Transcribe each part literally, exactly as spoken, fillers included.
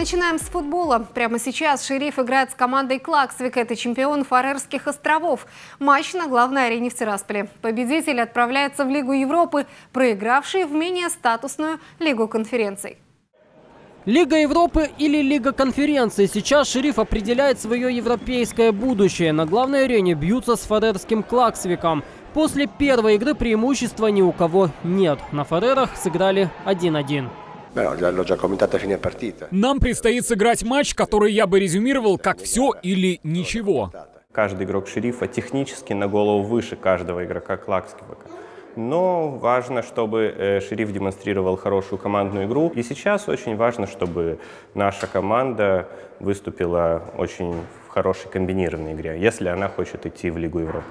Начинаем с футбола. Прямо сейчас «Шериф» играет с командой «Клаксвик». Это чемпион Фарерских островов. Матч на главной арене в Тирасполе. Победитель отправляется в Лигу Европы, проигравший в менее статусную Лигу конференций. Лига Европы или Лига конференций. Сейчас «Шериф» определяет свое европейское будущее. На главной арене бьются с фарерским «Клаксвиком». После первой игры преимущества ни у кого нет. На Фарерах сыграли один-один. Нам предстоит сыграть матч, который я бы резюмировал как «все» или «ничего». Каждый игрок «Шерифа» технически на голову выше каждого игрока «Клаксвика». Но важно, чтобы «Шериф» демонстрировал хорошую командную игру. И сейчас очень важно, чтобы наша команда выступила очень в хорошей комбинированной игре, если она хочет идти в Лигу Европы.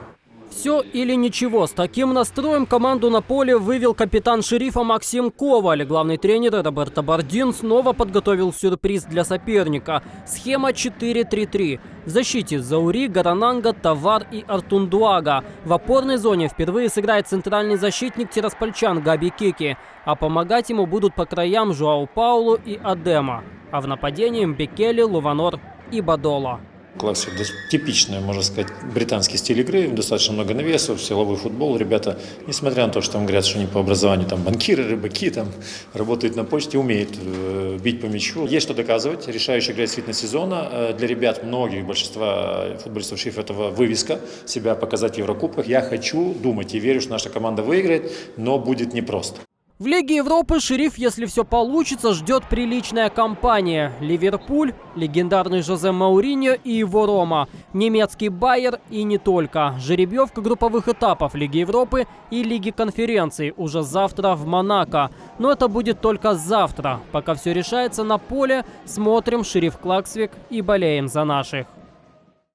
Все или ничего. С таким настроем команду на поле вывел капитан «Шерифа» Максим Коваль. Главный тренер Роберто Бардин снова подготовил сюрприз для соперника. Схема четыре три три. В защите Заури, Гарананга, Тавар и Артундуага. В опорной зоне впервые сыграет центральный защитник тираспольчан Габи Кики. А помогать ему будут по краям Жуау Паулу и Адема. А в нападении Бекели, Луванор и Бадоло. «Клаксвик» – типичный, можно сказать, британский стиль игры, достаточно много навесов, силовой футбол. Ребята, несмотря на то, что там говорят, что они по образованию там банкиры, рыбаки, там работают на почте, умеют э, бить по мячу. Есть что доказывать. Решающая игра действительно сезона. Для ребят, многих, большинства футболистов «Шерифа» этого вывеска, себя показать в Еврокубках. Я хочу думать и верю, что наша команда выиграет, но будет непросто. В Лиге Европы «Шериф», если все получится, ждет приличная компания. Ливерпуль, легендарный Жозе Моуринью и его Рома, немецкий Байер и не только. Жеребьевка групповых этапов Лиги Европы и Лиги конференций уже завтра в Монако. Но это будет только завтра. Пока все решается на поле, смотрим «Шериф» Клаксвик и болеем за наших.